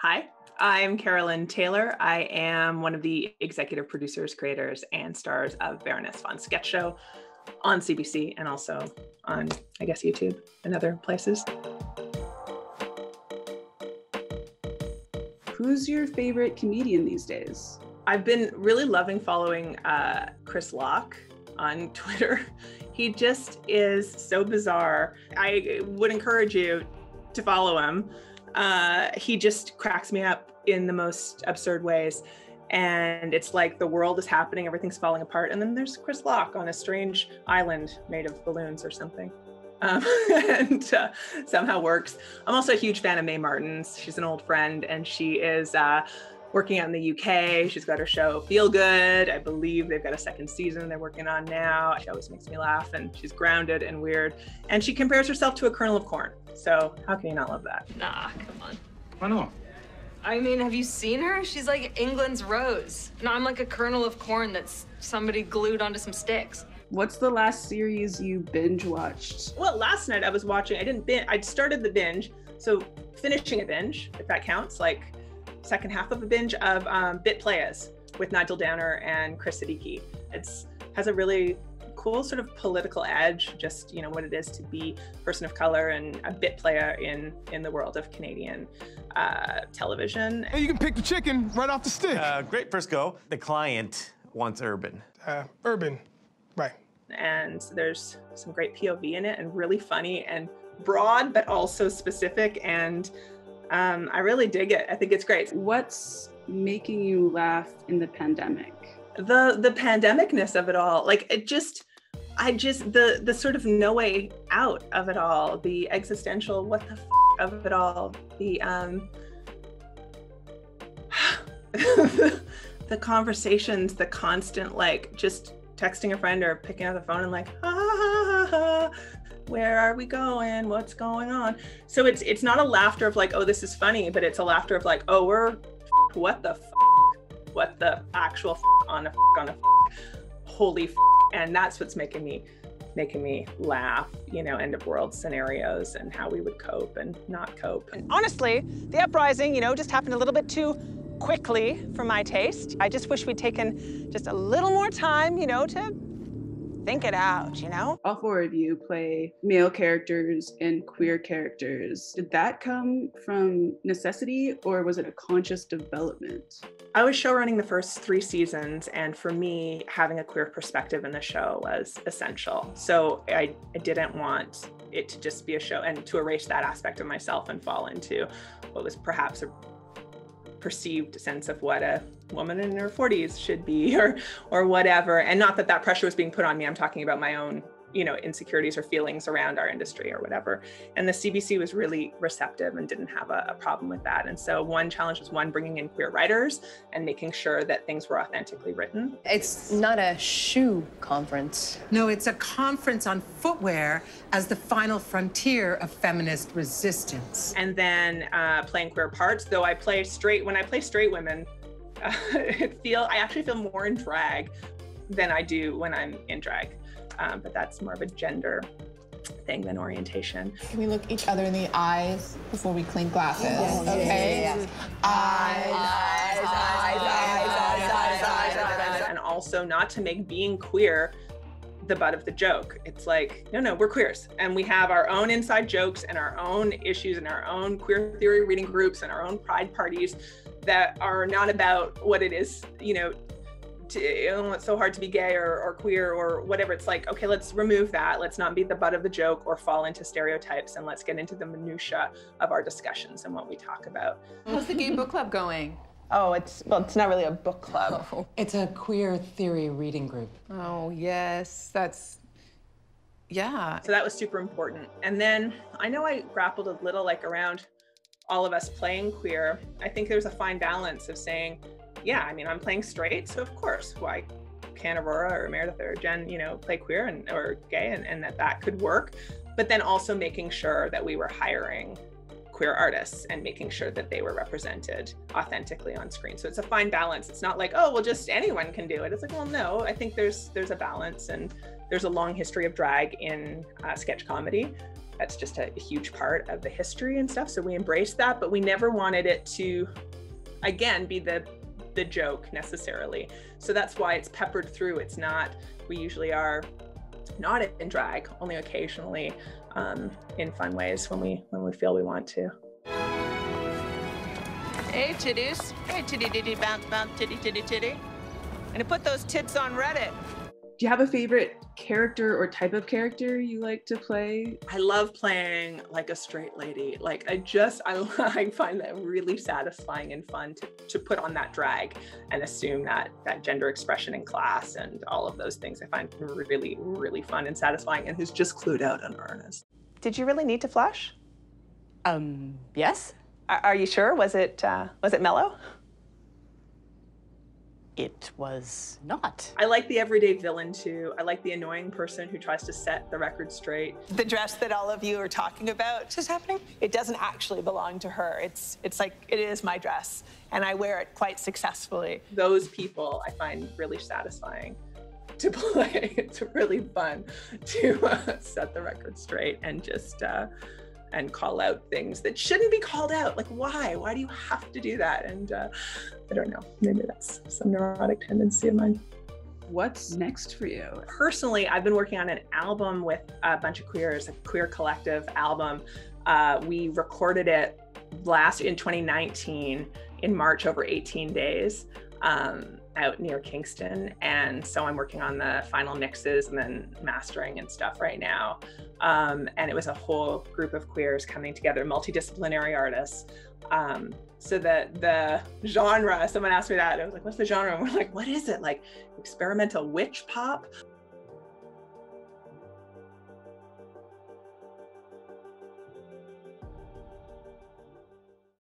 Hi, I'm Carolyn Taylor. I am one of the executive producers, creators, and stars of Baroness Von Sketch Show on CBC and also on, I guess, YouTube and other places. Who's your favorite comedian these days? I've been really loving following Chris Locke on Twitter. He just is so bizarre. I would encourage you to follow him. He just cracks me up in the most absurd ways. And it's like the world is happening, everything's falling apart. And then there's Chris Locke on a strange island made of balloons or something. And somehow works. I'm also a huge fan of Mae Martin. She's an old friend and she is working out in the UK. She's got her show Feel Good. I believe they've got a second season they're working on now. She always makes me laugh and she's grounded and weird. And she compares herself to a kernel of corn. So how can you not love that? Nah, come on. Why not? I mean, have you seen her? She's like England's Rose. No, I'm like a kernel of corn that's somebody glued onto some sticks. What's the last series you binge watched? Well, last night I was watching, I started the binge, so finishing a binge, if that counts, like second half of a binge of Bit Players with Nigel Downer and Chris Siddiqui. It has a really cool sort of political edge, just, you know, what it is to be a person of color and a bit player in the world of Canadian television. Hey, you can pick the chicken right off the stick. Great first go. The client wants urban. Urban, right. And there's some great POV in it and really funny and broad, but also specific. And I really dig it. I think it's great. What's making you laugh in the pandemic? The pandemicness of it all, like it just, the sort of no way out of it all, the existential what the f of it all, the the conversations, the constant like just texting a friend or picking up the phone and like where are we going, what's going on. So it's not a laughter of like, oh, this is funny, but it's a laughter of like, oh, we're what the f, what the actual f on a f, holy f, and that's what's making me laugh, you know, end of world scenarios and how we would cope and not cope. And honestly, the uprising, you know, just happened a little bit too quickly for my taste. I just wish we'd taken just a little more time, you know, to think it out, you know? All four of you play male characters and queer characters. Did that come from necessity or was it a conscious development? I was showrunning the first three seasons, and for me, having a queer perspective in the show was essential. So I didn't want it to just be a show and to erase that aspect of myself and fall into what was perhaps a perceived sense of what a woman in her 40s should be or whatever. And not that that pressure was being put on me. I'm talking about my own, you know, insecurities or feelings around our industry or whatever. And the CBC was really receptive and didn't have a problem with that. And so one challenge was bringing in queer writers and making sure that things were authentically written. It's not a shoe conference. No, it's a conference on footwear as the final frontier of feminist resistance. And then playing queer parts, though when I play straight women, I actually feel more in drag than I do when I'm in drag. But that's more of a gender thing than orientation. Can we look each other in the eyes before we clink glasses? Yes. Okay. Yes. Eyes. And also not to make being queer the butt of the joke. It's like, no, we're queers. And we have our own inside jokes and our own issues and our own queer theory reading groups and our own pride parties that are not about what it is, you know, it's so hard to be gay or queer or whatever. It's like, okay, let's remove that. Let's not be the butt of the joke or fall into stereotypes, and let's get into the minutia of our discussions and what we talk about. How's the Gay Book Club going? Oh, it's not really a book club. Oh. It's a queer theory reading group. Oh, yes, yeah. So that was super important. And then I know I grappled a little like around all of us playing queer. I think there's a fine balance of saying, yeah, I mean, I'm playing straight, so of course, why can't Aurora or Meredith or Jen, you know, play queer or gay and that could work. But then also making sure that we were hiring queer artists and making sure that they were represented authentically on screen. So it's a fine balance. It's not like, oh, well, just anyone can do it. It's like, well, no, I think there's a balance, and there's a long history of drag in sketch comedy. that's just a huge part of the history and stuff. So we embraced that, but we never wanted it to, again, be the joke necessarily. So that's why it's peppered through. It's not, we usually are not in drag, only occasionally in fun ways when we feel we want to. Hey titties, hey titty titty bounce bounce titty titty titty. I'm gonna put those tits on Reddit. Do you have a favorite character or type of character you like to play? I love playing like a straight lady. Like I find that really satisfying and fun to put on that drag and assume that gender expression in class and all of those things I find really, really fun and satisfying, and who's just clued out and earnest. Did you really need to flush? Yes. Are you sure? Was it mellow? It was not. I like the everyday villain too. I like the annoying person who tries to set the record straight. The dress that all of you are talking about is happening. It doesn't actually belong to her. It's like, it is my dress and I wear it quite successfully. Those people I find really satisfying to play. It's really fun to set the record straight and just, and call out things that shouldn't be called out. Like, why? Why do you have to do that? And I don't know, maybe that's some neurotic tendency of mine. What's next for you? Personally, I've been working on an album with a bunch of queers, a queer collective album. We recorded it in 2019 in March over 18 days out near Kingston. And so I'm working on the final mixes and then mastering and stuff right now. And it was a whole group of queers coming together, multidisciplinary artists. So the genre, someone asked me that, I was like, what's the genre? And we're like, what is it? Like experimental witch pop?